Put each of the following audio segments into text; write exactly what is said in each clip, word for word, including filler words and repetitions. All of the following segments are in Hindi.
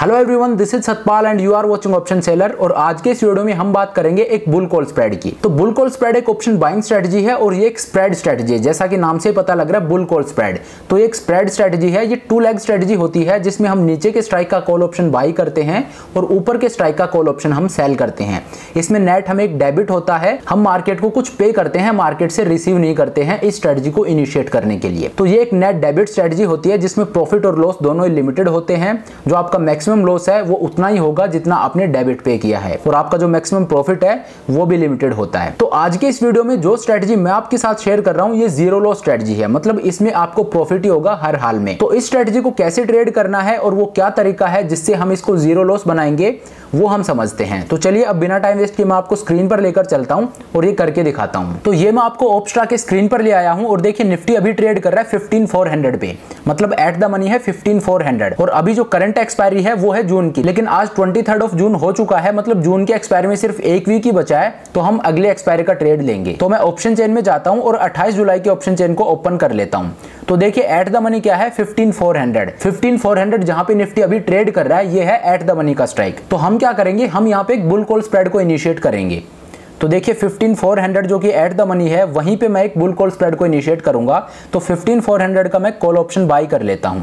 Hello everyone, this is Satpal and you are watching option seller. और आज के इस वीडियो में हम बात करेंगे एक बुल कॉल स्प्रेड की। तो बुल कॉल स्प्रेड एक ऑप्शन बाइंग स्ट्रेटजी है और ये एक स्प्रेड स्ट्रेटजी है, जैसा कि नाम से पता लग रहा है बुल कॉल स्प्रेड। तो ये एक स्प्रेड स्ट्रेटजी है, ये टू लेग स्ट्रेटजी होती है जिसमें हम नीचे के स्ट्राइक का कॉल ऑप्शन बाई करते हैं और ऊपर के स्ट्राइक का कॉल ऑप्शन हम सेल करते हैं। इसमें नेट हमें एक डेबिट होता है, हम मार्केट को कुछ पे करते हैं, मार्केट से रिसीव नहीं करते हैं इस स्ट्रेटजी को इनिशिएट करने के लिए। तो ये एक नेट डेबिट स्ट्रेटजी होती है जिसमें प्रॉफिट और लॉस दोनों लिमिटेड होते हैं। जो आपका मैक्सिमम लॉस है वो उतना ही होगा जितना आपने डेबिट पे किया है और आपका जो मैक्सिमम प्रॉफिट है वो भी लिमिटेड होता है। तो आज के इस वीडियो में जो स्ट्रेटजी मैं आपके साथ शेयर कर रहा हूं ये जीरो लॉस स्ट्रेटजी है, मतलब इसमें आपको प्रॉफिट ही होगा हर हाल में। तो इस स्ट्रेटजी को कैसे ट्रेड करना है और वो क्या तरीका है जिससे हम इसको जीरो लॉस बनाएंगे वो हम समझते हैं। तो चलिए अब बिना टाइम वेस्ट किए मैं आपको स्क्रीन पर लेकर चलता हूं और ये करके दिखाता हूं। तो ये मैं आपको ऑप्स्ट्रा के स्क्रीन पर ले आया हूं और देखिए निफ्टी अभी ट्रेड कर रहा है फिफ्टीन फोर हंड्रेड पे, मतलब एट द मनी है फिफ्टीन फोर हंड्रेड। और अभी जो करंट एक्सपायरी है वो है जून की, लेकिन आज ट्वेंटी थर्ड ऑफ जून हो चुका है, मतलब जून के एक्सपायरी में सिर्फ एक वीक ही बचा है, तो हम अगले एक्सपायरी का ट्रेड लेंगे। तो मैं ऑप्शन चेन में जाता हूं और अट्ठाईस जुलाई के ऑप्शन चेन को ओपन कर लेता हूँ। तो देखिए एट द मनी क्या है fifteen four hundred. Fifteen four hundred जहां पे निफ्टी अभी ट्रेड कर रहा है ये है एट द मनी का स्ट्राइक। तो हम क्या करेंगे, हम यहाँ पे एक बुल कॉल स्प्रेड को इनिशिएट करेंगे। तो देखिए फिफ्टीन फोर हंड्रेड जो कि एट द मनी है वहीं पे मैं एक बुल कॉल स्प्रेड को इनिशिएट करूंगा। तो फिफ्टीन फोर हंड्रेड का मैं कॉल ऑप्शन बाई कर लेता हूं।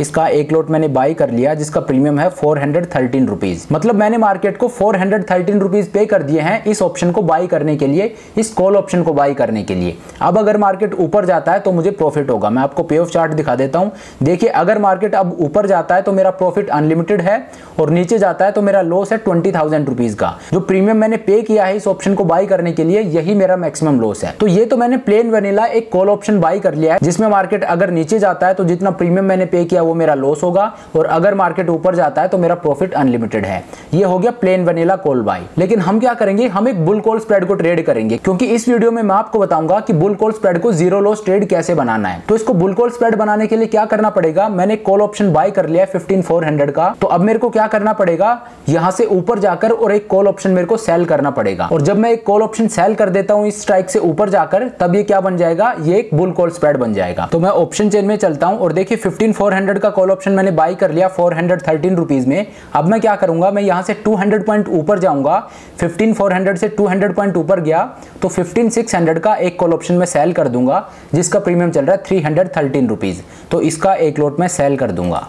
इसका एक लॉट मैंने बाई कर लिया जिसका प्रीमियम है फोर हंड्रेड थर्टीन रुपीज, मतलब मैंने मार्केट को फोर हंड्रेड थर्टीन रुपीज पे कर दिए हैं इस ऑप्शन को बाई करने के लिए, इस कॉल ऑप्शन को बाई करने के लिए। अब अगर मार्केट ऊपर जाता है तो मुझे प्रॉफिट होगा। मैं आपको पे ऑफ चार्ट दिखा देता हूँ। देखिए अगर मार्केट अब ऊपर जाता है तो मेरा प्रॉफिट अनलिमिटेड है और नीचे जाता है तो मेरा लॉस है ट्वेंटी थाउजेंड रुपीज का। जो प्रीमियम मैंने पे किया है इस ऑप्शन को बाई करने के लिए यही मेरा मैक्सिमम लॉस है। तो ये तो मैंने प्लेन वनीला एक कॉल ऑप्शन बाई कर लिया है जिसमें मार्केट अगर नीचे जाता है तो जितना प्रीमियम मैंने पे किया वो मेरा लॉस होगा और अगर मार्केट ऊपर जाता है तो मेरा प्रॉफिट अनलिमिटेड है। ये हो गया प्लेन वनीला कॉल बाय। लेकिन हम क्या करेंगे, हम एक बुल कॉल स्प्रेड को ट्रेड करेंगे, क्योंकि इस वीडियो में मैं आपको बताऊंगा कि बुल कॉल स्प्रेड को जीरो लॉस ट्रेड कैसे बनाना है। तो इसको बुल कॉल स्प्रेड बनाने के लिए क्या करना पड़ेगा, मैंने कॉल ऑप्शन बाय कर लिया है फिफ्टीन फोर हंड्रेड का। तो अब मेरे को क्या करना पड़ेगा, यहां से ऊपर जाकर और एक कॉल ऑप्शन मेरे को सेल करना पड़ेगा। और जब मैं एक कॉल ऑप्शन सेल कर देता हूं इस स्ट्राइक से ऊपर जाकर तब ये क्या बन जाएगा, ये एक बुल कॉल स्प्रेड बन जाएगा। तो मैं ऑप्शन चेन में चलता हूं और देखिए फिफ्टीन फोर हंड्रेड का कॉल ऑप्शन मैंने बाई कर लिया फोर हंड्रेड थर्टीन रुपीस में। अब मैं क्या करूंगा, मैं यहां से टू हंड्रेड पॉइंट ऊपर जाऊंगा। फिफ्टीन फोर हंड्रेड से टू हंड्रेड पॉइंट ऊपर गया तो फिफ्टीन सिक्स हंड्रेड का एक कॉल ऑप्शन मैं सेल कर दूंगा जिसका प्रीमियम चल रहा है थ्री हंड्रेड थर्टीन रुपीस। तो इसका एक लॉट मैं सेल कर दूंगा।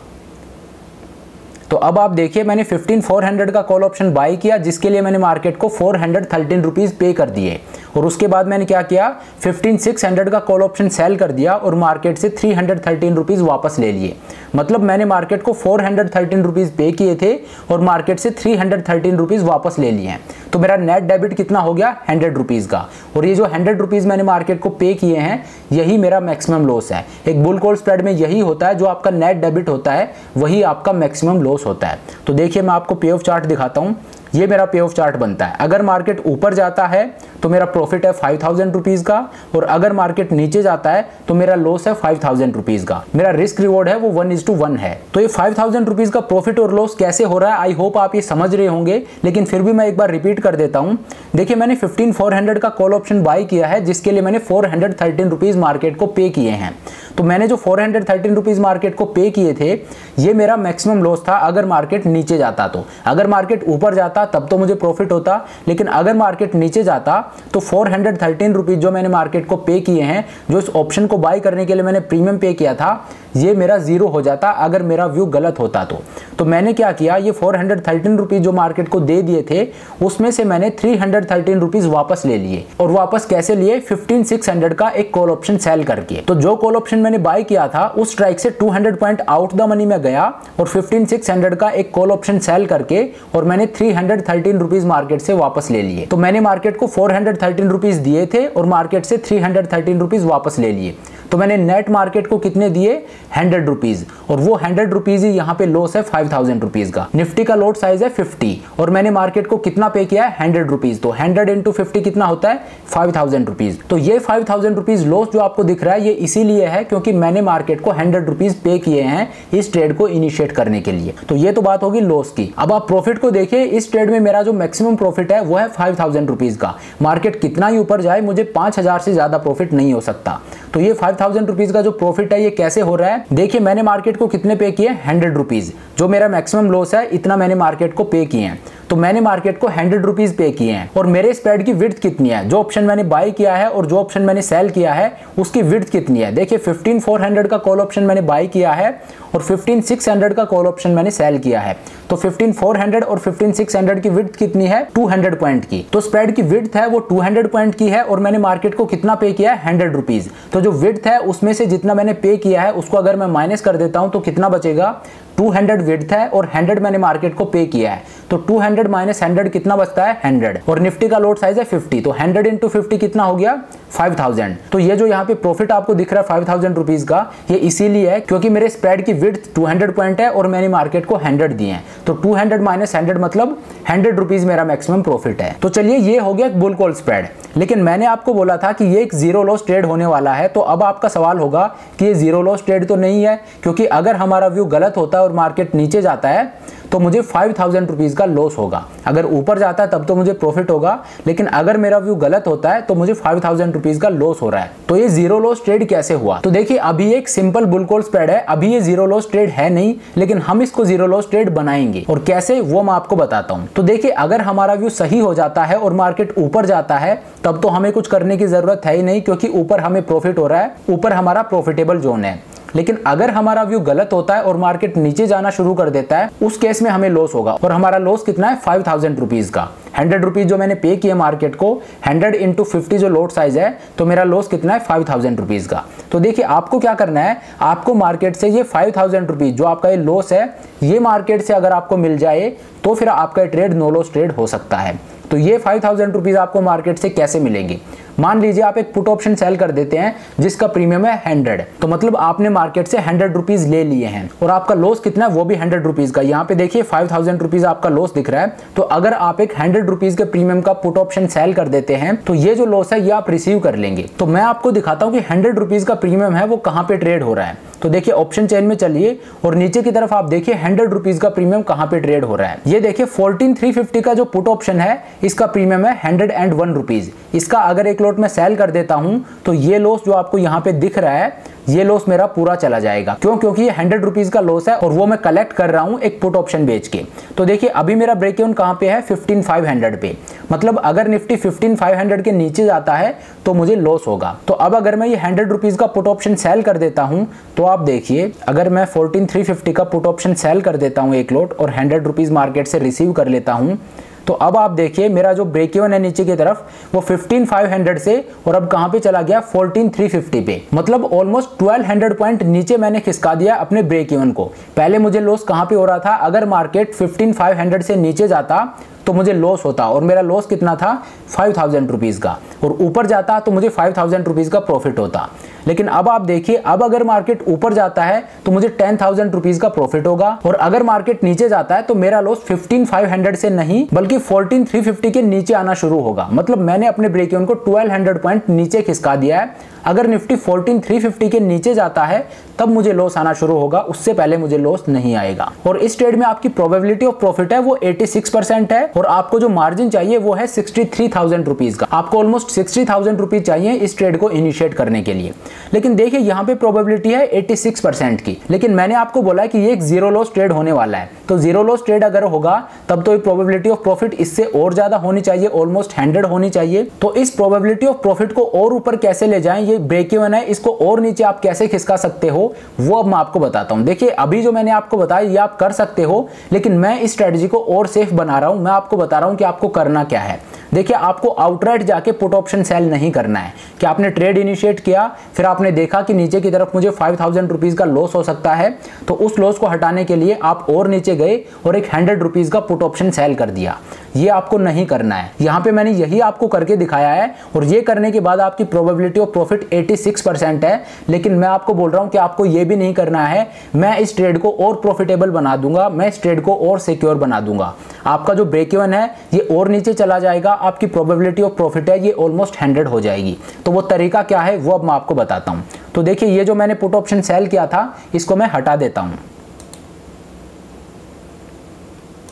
तो अब आप देखिए मैंने फिफ्टीन फोर हंड्रेड का कॉल ऑप्शन बाई किया जिसके लिए मैंने मार्केट को फोर हंड्रेड थर्टीन रुपीस पे कर दिए और उसके बाद मैंने क्या किया, फिफ्टीन सिक्स हंड्रेड का कॉल ऑप्शन सेल कर दिया और मार्केट से थ्री हंड्रेड थर्टीन रुपीस वापस ले लिए। मतलब मैंने मार्केट को फोर हंड्रेड थर्टीन रुपीस पे किए थे और मार्केट से थ्री हंड्रेड थर्टीन रुपीस वापस ले लिए हैं। तो मेरा नेट डेबिट कितना हो गया, हंड्रेड रुपीज़ का। और ये जो हंड्रेड रुपीज़ मैंने मार्केट को पे किए हैं यही मेरा मैक्सिमम लॉस है। एक बुल कॉल स्प्रेड में यही होता है, जो आपका नेट डेबिट होता है वही आपका मैक्सिमम लॉस होता है। तो देखिए मैं आपको पे ऑफ चार्ट दिखाता हूँ। ये मेरा पे ऑफ चार्ट बनता है। अगर मार्केट ऊपर जाता है तो मेरा प्रॉफिट है फाइव थाउजेंड रुपीज़ का और अगर मार्केट नीचे जाता है तो मेरा लॉस है फाइव थाउजेंड रुपीज़ का। मेरा रिस्क रिवॉर्ड है वो वन इज टू वन है। तो ये फाइव थाउजेंड रुपीज़ का प्रॉफिट और लॉस कैसे हो रहा है आई होप आप ये समझ रहे होंगे, लेकिन फिर भी मैं एक बार रिपीट कर देता हूँ। देखिए मैंने फिफ्टीन फोर हंड्रेड का कॉल ऑप्शन बाई किया है जिसके लिए मैंने four hundred thirteen rupees market को पे किए हैं। तो मैंने जो four hundred thirteen rupees market को पे किए थे ये मेरा मैक्सिमम लॉस था अगर मार्केट नीचे जाता तो। अगर मार्केट ऊपर जाता तब तो मुझे प्रॉफिट होता, लेकिन अगर मार्केट नीचे जाता तो फोर हंड्रेड थर्टीन रुपीस जो मैंने मार्केट को पे किए हैं, जो इस ऑप्शन को बाय करने के लिए मैंने प्रीमियम पे किया था, ये मेरा जीरो हो जाता अगर मेरा व्यू गलत होता तो। तो मैंने क्या किया, ये फोर हंड्रेड थर्टीन रुपीस जो मार्केट को दे दिए थे उसमें से मैंने थ्री हंड्रेड थर्टीन रुपीस वापस ले लिए। और वापस कैसे लिए, फिफ्टीन सिक्स हंड्रेड का एक कॉल ऑप्शन सेल करके। तो जो कॉल ऑप्शन मैंने बाय किया था उस स्ट्राइक से two hundred point out the money में गया और फिफ्टीन सिक्स हंड्रेड का एक कॉल ऑप्शन सेल करके और मैंने three hundred thirteen rupees market से वापस ले लिए। तो मैंने मार्केट को फोर हंड्रेड थर्टीन रुपीस दिए थे और मार्केट से थ्री हंड्रेड थर्टीन रुपीस वापस ले लिए। तो मैंने नेट मार्केट को कितने दिए, हंड्रेड रुपीज, और वो हंड्रेड रुपीज ही यहाँ पे लॉस है फाइव थाउजेंड रुपीज का। निफ्टी का लॉट साइज है फिफ्टी और मैंने मार्केट को कितना पे किया है, हंड्रेड रुपीज। तो हंड्रेड इंटू फिफ्टी कितना होता है, फाइव थाउजेंड रुपीज। तो ये फाइव थाउजेंड रुपीज लॉस जो आपको दिख रहा है ये इसीलिए है क्योंकि मैंने मार्केट को हंड्रेड रुपीज पे किए हैं इस ट्रेड को इनिशिएट करने के लिए। तो ये तो बात होगी लॉस की। अब आप प्रॉफिट को देखिए, इस ट्रेड में मेरा जो मैक्सिमम प्रॉफिट है वो है फाइव थाउजेंड रुपीज का। मार्केट कितना ही ऊपर जाए मुझे पांच हजार से ज्यादा प्रॉफिट नहीं हो सकता। तो ये फाइव थाउजेंड रुपीज का जो प्रॉफिट है ये कैसे हो रहा है। देखिए मैंने मार्केट को कितने पे किए, हंड्रेड रुपीज, जो मेरा मैक्सिमम लॉस है इतना मैंने मार्केट को पे किए हैं। तो मैंने मार्केट को हंड्रेड रुपीज पे किए हैं और मेरे स्प्रेड की विड्थ कितनी है, जो ऑप्शन मैंने बाय किया है और जो ऑप्शन मैंने सेल किया है उसकी विड्थ कितनी है। देखिए फिफ्टीन फोर हंड्रेड का कॉल ऑप्शन मैंने बाय किया है और फिफ्टीन सिक्स हंड्रेड का कॉल ऑप्शन मैंने सेल किया है। तो फिफ्टीन फोर हंड्रेड और फिफ्टीन सिक्स हंड्रेड की विड्थ कितनी है, टू हंड्रेड पॉइंट की। तो स्प्रेड की विड्थ है वो टू हंड्रेड पॉइंट की है और मैंने मार्केट को कितना पे किया है, हंड्रेड रुपीज। तो जो विड्थ है उसमें से जितना मैंने पे किया है उसको अगर मैं माइनस कर देता हूँ तो कितना बचेगा, टू हंड्रेड विड्थ है और हंड्रेड मैंने मार्केट को पे किया है। तो टू हंड्रेड माइनस हंड्रेड कितना बचता है, हंड्रेड। और निफ्टी का लोट साइज है फिफ्टी, तो हंड्रेड इंटू फिफ्टी कितना हो गया, फाइव थाउजेंड। तो ये जो यहाँ पे प्रॉफिट आपको दिख रहा है फाइव थाउजेंड रुपीज का, ये इसीलिए है क्योंकि मेरे स्प्रेड की विड्थ टू हंड्रेड पॉइंट है और मैंने मार्केट को हंड्रेड दिए हैं। तो टू हंड्रेड माइनस हंड्रेड मतलब हंड्रेड रुपीज मेरा मैक्सिमम प्रॉफिट है। तो चलिए ये हो गया बुल कॉल स्प्रेड, लेकिन मैंने आपको बोला था कि ये एक जीरो लॉस ट्रेड होने वाला है। तो अब आपका सवाल होगा कि ये जीरो लॉस ट्रेड तो नहीं है, क्योंकि अगर हमारा व्यू गलत होता है और मार्केट नीचे जाता है तो मुझे फाइव थाउजेंड रुपीज का लॉस होगा, अगर ऊपर जाता है तब तो मुझे प्रॉफिट होगा, लेकिन अगर मेरा व्यू गलत होता है तो मुझे फाइव थाउजेंड रुपीज का लॉस हो रहा है। तो ये जीरो लॉस ट्रेड कैसे हुआ? तो देखिए अभी एक सिंपल बुल कॉल स्प्रेड है, अभी ये जीरो लॉस ट्रेड है नहीं, लेकिन हम इसको जीरो लॉस ट्रेड बनाएंगे और कैसे वो मैं आपको बताता हूँ। तो देखिए अगर हमारा व्यू सही हो जाता है और मार्केट ऊपर जाता है तब तो हमें कुछ करने की जरूरत है ही नहीं, क्योंकि ऊपर हमें प्रॉफिट हो रहा है, ऊपर हमारा प्रॉफिटेबल जोन है। लेकिन अगर हमारा व्यू गलत होता है और मार्केट नीचे जाना शुरू कर देता है उस केस में हमें लॉस होगा। और हमारा लॉस कितना है, फाइव थाउजेंड रुपीज का। हंड्रेड रुपीज जो मैंने पे किए मार्केट को, हंड्रेड इंटू फिफ्टी जो लोट साइज है, तो मेरा लॉस कितना है, फाइव थाउजेंड रुपीज का। तो देखिए आपको क्या करना है, आपको मार्केट से ये फाइव थाउजेंड रुपीज जो आपका ये लॉस है ये मार्केट से अगर आपको मिल जाए तो फिर आपका ट्रेड नो लॉस ट्रेड हो सकता है। तो ये फाइव थाउजेंड रुपीज आपको मार्केट से कैसे मिलेंगे? मान लीजिए आप एक पुट ऑप्शन सेल कर देते हैं जिसका प्रीमियम है हंड्रेड, तो मतलब आपने मार्केट से हंड्रेड रुपीज ले लिए हैं और आपका लॉस कितना है, वो भी हंड्रेड रुपीज का। यहाँ पे देखिए फाइव थाउजेंड रुपीज आपका लॉस दिख रहा है। तो अगर आप एक हंड्रेड रुपीज के प्रीमियम का पुट ऑप्शन सेल कर देते हैं तो ये जो लॉस है ये आप रिसीव कर लेंगे। तो मैं आपको दिखाता हूँ कि हंड्रेड रुपीज का प्रीमियम है वो कहाँ पे ट्रेड हो रहा है। तो देखिए ऑप्शन चेन में चलिए और नीचे की तरफ आप देखिए हंड्रेड रुपीज का प्रीमियम कहाँ पे ट्रेड हो रहा है। ये देखिए फोर्टीन थ्री फिफ्टी का जो पुट ऑप्शन है इसका प्रीमियम है हंड्रेड एंड वन रुपीज। इसका अगर एक लॉट में सेल कर देता हूं तो ये लॉस जो आपको यहां पे दिख रहा है ये लॉस मेरा पूरा चला जाएगा। क्यों? क्योंकि ये हंड्रेड रुपीज का लॉस है और वो मैं कलेक्ट कर रहा हूँ एक पुट ऑप्शन बेच के। तो देखिए अभी मेरा ब्रेक इवन कहाँ पे है, फिफ्टीन फाइव हंड्रेड पे। मतलब अगर निफ्टी फिफ्टीन फाइव हंड्रेड के नीचे जाता है तो मुझे लॉस होगा। तो अब अगर मैं ये हंड्रेड रुपीज का पुट ऑप्शन सेल कर देता हूँ तो आप देखिए अगर मैं फोर्टीन थ्री फिफ्टी का पुट ऑप्शन सेल कर देता हूँ एक लॉट और हंड्रेड रुपीज मार्केट से रिसीव कर लेता हूँ तो अब आप देखिए मेरा जो ब्रेक इवन है नीचे की तरफ वो फिफ्टीन थाउजेंड फाइव हंड्रेड से और अब कहाँ पे चला गया, fourteen thousand three hundred fifty पे। मतलब ऑलमोस्ट ट्वेल्व हंड्रेड पॉइंट नीचे मैंने खिसका दिया अपने ब्रेक इवन को। पहले मुझे लॉस कहाँ पे हो रहा था, अगर market fifteen thousand five hundred से नीचे जाता तो मुझे लॉस होता और मेरा लॉस कितना था, फाइव थाउजेंड रुपीज का। और ऊपर जाता तो मुझे फाइव थाउजेंड रुपीज का प्रॉफिट होता। लेकिन अब आप देखिए अब अगर मार्केट ऊपर जाता है तो मुझे टेन थाउजेंड रुपीज का प्रॉफिट होगा और अगर मार्केट नीचे जाता है तो मेरा लॉस फिफ्टीन फाइव हंड्रेड से नहीं बल्कि फोर्टीन थ्री फिफ्टी के नीचे आना शुरू होगा। मतलब मैंने अपने ब्रेक इवन को ट्वेल्व हंड्रेड पॉइंट नीचे खिसका दिया है। अगर निफ्टी फोर्टीन थ्री फिफ्टी के नीचे जाता है तब मुझे लॉस आना शुरू होगा, उससे पहले मुझे लॉस नहीं आएगा। और इस ट्रेड में आपकी प्रोबेबिलिटी ऑफ प्रॉफिट है वो एटी सिक्स परसेंट है और आपको जो मार्जिन चाहिए वो है सिक्सटी थ्री थाउजेंड रुपीज का। आपको ऑलमोस्ट सिक्सटी थाउजेंड रुपीज चाहिए इस ट्रेड को इनिशिएट करने के लिए। लेकिन देखिए यहाँ पे प्रोबेबिलिटी है एटी सिक्स परसेंट की, लेकिन मैंने आपको बोला कि ये एक जीरो लॉस ट्रेड होने वाला है। तो जीरो लॉस ट्रेड अगर होगा तब तो प्रोबेबिलिटी ऑफ प्रॉफिट इससे और ज्यादा होनी चाहिए, ऑलमोस्ट हंड्रेड होनी चाहिए। तो इस प्रोबेबिलिटी ऑफ प्रॉफिट को और ऊपर कैसे ले जाए, ये ब्रेक इवन है इसको और नीचे आप कैसे खिसका सकते हो वो अब मैं आपको बताता हूं। देखिए अभी जो मैंने आपको बताया ये आप कर सकते हो, लेकिन मैं इस स्ट्रेटजी को और सेफ बना रहा हूं। मैं आपको बता रहा हूं कि आपको करना क्या है। देखिए आपको आउटराइट जाके पुट ऑप्शन सेल नहीं करना है कि आपने ट्रेड इनिशिएट किया फिर आपने देखा कि नीचे की तरफ मुझे फाइव थाउजेंड रुपीज का लॉस हो सकता है तो उस लॉस को हटाने के लिए आप और नीचे गए और एक हंड्रेड रुपीज का पुट ऑप्शन सेल कर दिया। ये आपको नहीं करना है। यहाँ पे मैंने यही आपको करके दिखाया है और ये करने के बाद आपकी probability of profit eighty six percent है। लेकिन मैं आपको बोल रहा हूँ कि आपको ये भी नहीं करना है। मैं इस ट्रेड को और प्रॉफिटेबल बना दूंगा, मैं इस ट्रेड को और सिक्योर बना दूंगा। आपका जो ब्रेक इवन है ये और नीचे चला जाएगा, आपकी प्रोबेबिलिटी ऑफ प्रॉफिट है ये ऑलमोस्ट हंड्रेड हो जाएगी। तो वो तरीका क्या है वो अब मैं आपको बताता हूँ। तो देखिए ये जो मैंने पुट ऑप्शन सेल किया था इसको मैं हटा देता हूँ,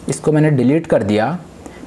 इसको मैंने डिलीट कर दिया।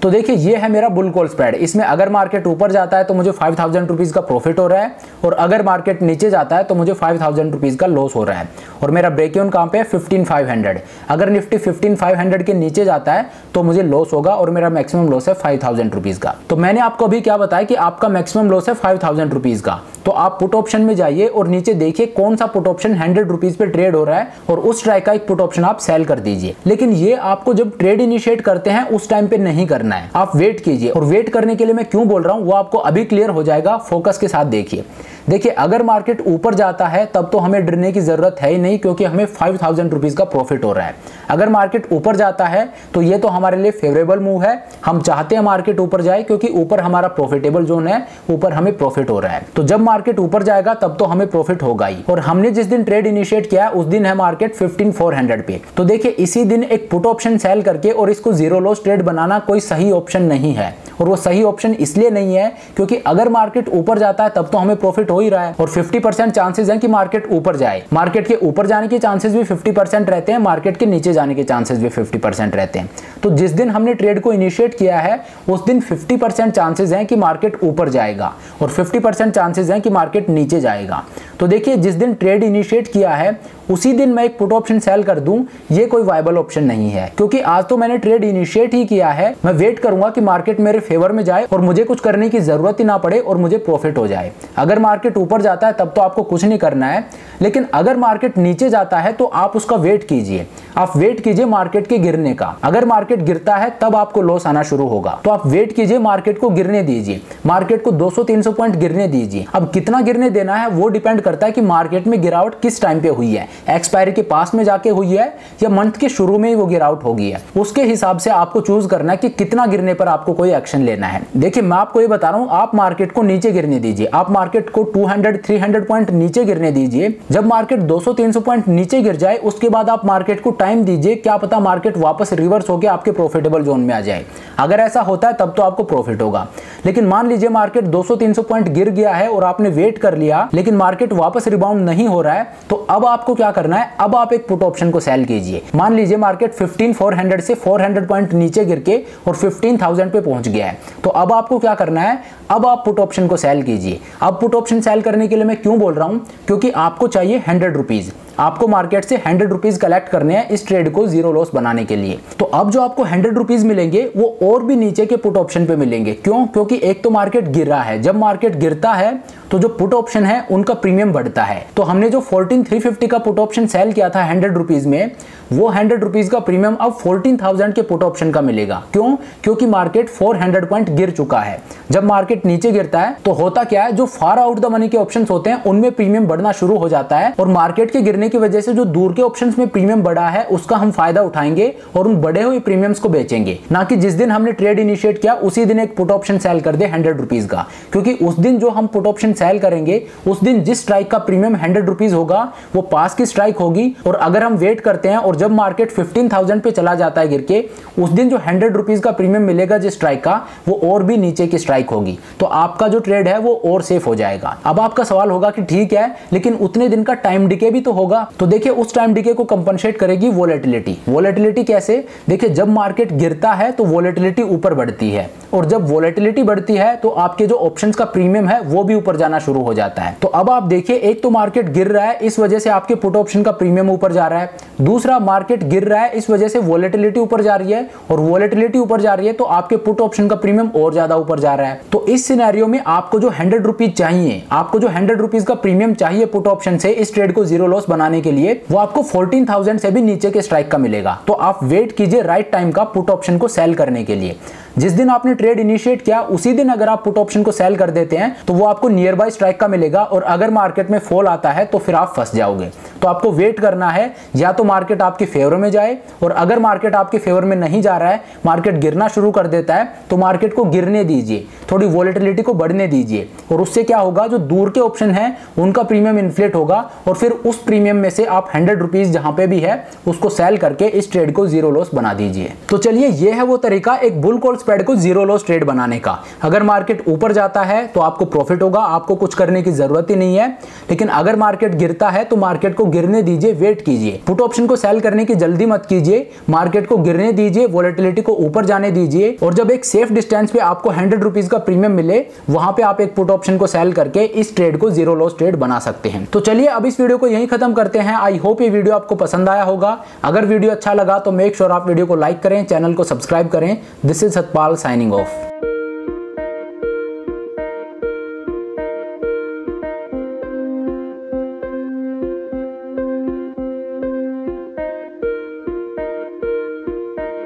तो देखिए ये है मेरा बुल कॉल स्प्रेड। इसमें अगर मार्केट ऊपर जाता है तो मुझे फाइव थाउजेंड रुपीज का प्रॉफिट हो रहा है और अगर मार्केट नीचे जाता है तो मुझे फाइव थाउजेंड रुपीज का लॉस हो रहा है और मेरा ब्रेक इवन कहाँ पे है फिफ्टीन फाइव हंड्रेड। अगर निफ्टी फिफ्टीन फाइव हंड्रेड के नीचे जाता है तो मुझे लॉस होगा और मेरा मैक्सिमम लॉस है फाइव थाउजेंड रुपीज का। तो मैंने आपको अभी क्या बताया कि आपका मैक्सिमम लॉस है फाइव थाउजेंड रुपीज का। तो आप पुट ऑप्शन में जाइए और नीचे देखिए कौन सा पुट ऑप्शन हंड्रेड रुपीज पे ट्रेड हो रहा है और उस ट्राई का एक पुट ऑप्शन आप सेल कर दीजिए। लेकिन ये आपको जब ट्रेड इनिशिएट करते हैं उस टाइम पे नहीं करना है, आप वेट कीजिए। और वेट करने के लिए मैं क्यों बोल रहा हूँ वो आपको अभी क्लियर हो जाएगा, फोकस के साथ देखिए। देखिए अगर मार्केट ऊपर जाता है तब तो हमें डरने की जरूरत है ही नहीं क्योंकि हमें फाइव थाउजेंड रुपीज का प्रॉफिट हो रहा है। अगर मार्केट ऊपर जाता है तो ये तो हमारे लिए फेवरेबल मूव है, हम चाहते हैं मार्केट ऊपर जाए क्योंकि ऊपर हमारा प्रॉफिटेबल जोन है, ऊपर हमें प्रॉफिट हो रहा है। तो जब मार्केट ऊपर जाएगा तब तो हमें प्रॉफिट होगा ही। और हमने जिस दिन ट्रेड इनिशिएट किया उस दिन है मार्केट फिफ्टीन फोर हंड्रेड पे। तो देखिए इसी दिन एक पुट ऑप्शन सेल करके और इसको जीरो लॉस ट्रेड बनाना कोई सही ऑप्शन नहीं है। और वो सही ऑप्शन इसलिए नहीं है क्योंकि अगर मार्केट ऊपर जाता है तब तो हमें प्रॉफिट हो ही रहा है और फिफ्टी परसेंट चांसेस हैं कि मार्केट ऊपर जाए। मार्केट के ऊपर जाने के चांसेस भी फिफ्टी परसेंट रहते हैं, मार्केट के नीचे जाने के चांसेस भी फिफ्टी परसेंट रहते हैं। तो जिस दिन हमने ट्रेड को इनिशिएट किया है उस दिन फिफ्टी परसेंट चांसेस हैं कि मार्केट ऊपर जाएगा और फिफ्टी परसेंट चांसेस हैं कि मार्केट नीचे जाएगा। तो देखिए जिस दिन ट्रेड इनिशिएट किया है उसी दिन मैं एक पुट ऑप्शन सेल कर दूं ये कोई वायबल ऑप्शन नहीं है क्योंकि आज तो मैंने ट्रेड इनिशिएट ही किया है। मैं वेट करूंगा कि मार्केट मेरे फेवर में जाए और मुझे कुछ करने की जरूरत ही ना पड़े और मुझे प्रॉफिट हो जाए। अगर मार्केट ऊपर जाता है तब तो आपको कुछ नहीं करना है, लेकिन अगर मार्केट नीचे जाता है तो आप उसका वेट कीजिए। आप वेट कीजिए मार्केट के गिरने का। अगर मार्केट गिरता है तब आपको लॉस आना शुरू होगा। तो आप वेट कीजिए, मार्केट को गिरने दीजिए, मार्केट को दो सौ तीन सौ पॉइंट गिरने दीजिए। अब कितना गिरने देना है वो डिपेंड करता है कि मार्केट में गिरावट किस टाइम पे हुई है, एक्सपायरी के पास में जाके हुई है या मंथ के शुरू में ही वो गिरावट होगी है। उसके हिसाब से आपको चूज करना है कि कितना गिरने पर आपको कोई एक्शन लेना है। देखिए मैं आपको ये बता रहा हूँ, आप मार्केट को नीचे गिरने दीजिए, आप मार्केट को two hundred three hundred point नीचे गिरने दीजिए। जब मार्केट दो सौ तीन सौ पॉइंट नीचे गिर जाए उसके बाद आप मार्केट को टाइम दीजिए, क्या पता मार्केट वापस रिवर्स होकर आपके प्रॉफिटेबल जोन में आ जाए। अगर ऐसा होता है तब तो आपको प्रॉफिट होगा। लेकिन मान लीजिए मार्केट दो सौ तीन सौ पॉइंट गिर गया है और आपने वेट कर लिया लेकिन मार्केट वापस रिबाउंड नहीं हो रहा है तो अब आपको क्या करना है, अब आप एक पुट ऑप्शन को सेल कीजिए। मान लीजिए मार्केट फिफ्टीन फोर हंड्रेड से फोर हंड्रेड पॉइंट नीचे गिर के और फिफ्टीन थाउजेंड पे पहुंच गया है तो अब आपको क्या करना है, अब आप पुट ऑप्शन को सेल कीजिए। अब पुट ऑप्शन सेल करने के लिए मैं क्यों बोल रहा हूं क्योंकि आपको चाहिए हंड्रेड रुपीज, आपको मार्केट से हंड्रेड रुपीज कलेक्ट करने हैं इस ट्रेड को जीरो लॉस बनाने के लिए। तो अब जो आपको हंड्रेड रुपीज मिलेंगे वो और भी नीचे के पुट ऑप्शन पे मिलेंगे। क्यों? क्योंकि एक तो मार्केट गिर रहा है, जब मार्केट गिरता है तो जो पुट ऑप्शन है उनका प्रीमियम बढ़ता है। तो हमने जो फोर्टीन थ्री फिफ्टी का पुट ऑप्शन सेल किया था हंड्रेड रुपीज में, वो हंड्रेड रुपीज का प्रीमियम अब फोर्टीन थाउजेंड के पुट ऑप्शन का मिलेगा। क्यों? क्योंकि मार्केट फोर हंड्रेड पॉइंट गिर चुका है। जब मार्केट नीचे गिरता है तो होता क्या है, जो फार आउट द मनी के ऑप्शन होते हैं उनमें प्रीमियम बढ़ना शुरू हो जाता है और मार्केट के गिरने की वजह से जो दूर के ऑप्शंस में प्रीमियम बढ़ा है उसका हम फायदा उठाएंगे और उन बढ़े हुए प्रीमियम्स को बेचेंगे, ना कि जिस दिन हमने ट्रेड इनिशिएट किया उसी दिन एक पुट ऑप्शन सेल कर दे हंड्रेड रुपीज का। क्योंकि उस दिन जो हम पुट ऑप्शन सेल करेंगे उस दिन जिस स्ट्राइक का प्रीमियम हंड्रेड रुपीज होगा वो पास की स्ट्राइक होगी। और अगर हम वेट करते हैं और जब मार्केट फिफ्टीन थाउजेंड पे चला जाता है गिर के, उस दिन जो हंड्रेड रुपीज का प्रीमियम मिलेगा जिस स्ट्राइक का, वो और भी नीचे की स्ट्राइक होगी। तो आपका जो ट्रेड है वो और सेफ हो जाएगा। अब आपका सवाल होगा कि ठीक है लेकिन उतने दिन का टाइम डिके भी तो होगा। तो देखिए उस टाइम डिके को कंपनसेट करेगी वोलेटिलिटी। वोलेटिलिटी कैसे? देखिए जब मार्केट गिरता है तो वोलेटिलिटी ऊपर बढ़ती है और जब वोलेटिलिटी बढ़ती है तो आपके जो ऑप्शंस का प्रीमियम है वो भी ऊपर जाना शुरू हो जाता है। तो अब आप देखिए, एक तो मार्केट गिर रहा है इस वजह से आपके पुट ऑप्शन का प्रीमियम ऊपर जा रहा है, दूसरा मार्केट गिर रहा है इस वजह से वोलेटिलिटी ऊपर जा रही है और वोलेटिलिटी ऊपर जा रही है तो आपके पुट ऑप्शन का प्रीमियम और ज्यादा ऊपर जा रहा है। तो इस सिनेरियो में आपको जो हंड्रेड रुपीज चाहिए, आपको जो हंड्रेड रुपीज का प्रीमियम चाहिए पुट ऑप्शन से इस ट्रेड को जीरो लॉस बनाने के लिए, वो आपको फोर्टीन थाउजेंड से भी नीचे के स्ट्राइक का मिलेगा। तो आप वेट कीजिए राइट टाइम का पुट ऑप्शन को सेल करने के लिए। जिस दिन आपने ट्रेड इनिशिएट किया उसी दिन अगर आप पुट ऑप्शन को सेल कर देते हैं तो वो आपको नियर बाय स्ट्राइक का मिलेगा और अगर मार्केट में फॉल आता है तो फिर आप फंस जाओगे। तो आपको वेट करना है, या तो मार्केट आपके फेवर में जाए और अगर मार्केट आपके फेवर में नहीं जा रहा है, मार्केट गिरना शुरू कर देता है तो मार्केट को गिरने दीजिए, थोड़ी वोलेटिलिटी को बढ़ने दीजिए और उससे क्या होगा, जो दूर के ऑप्शन है उनका प्रीमियम इन्फ्लेट होगा और फिर उस प्रीमियम में से आप हंड्रेड रुपीज जहां पे भी है उसको सेल करके इस ट्रेड को जीरो लॉस बना दीजिए। तो चलिए ये है वो तरीका एक बुल कॉल स्प्रेड को जीरो लॉस ट्रेड बनाने का। अगर मार्केट ऊपर जाता है तो आपको प्रॉफिट होगा, आपको कुछ करने की जरूरत ही नहीं है। लेकिन अगर मार्केट गिरता है तो मार्केट को गिरने दीजिए, वेट कीजिए। पुट ऑप्शन को सेल करने की जल्दी मत कीजिए, मार्केट को गिरने दीजिए, वॉलेटिलिटी को ऊपर जाने दीजिए। और जब एक सेफ डिस्टेंस पे आपको हंड्रेड रुपीज का प्रीमियम मिले, वहां पे आप एक पुट ऑप्शन को सेल करके इस ट्रेड को जीरो लॉस ट्रेड बना सकते हैं। तो चलिए अब इस वीडियो को यहीं खत्म करते हैं। आई होप ये वीडियो आपको पसंद आया होगा। अगर वीडियो अच्छा लगा तो मेक श्योर आप वीडियो को लाइक करें, चैनल को सब्सक्राइब करें। This is Satpal signing of.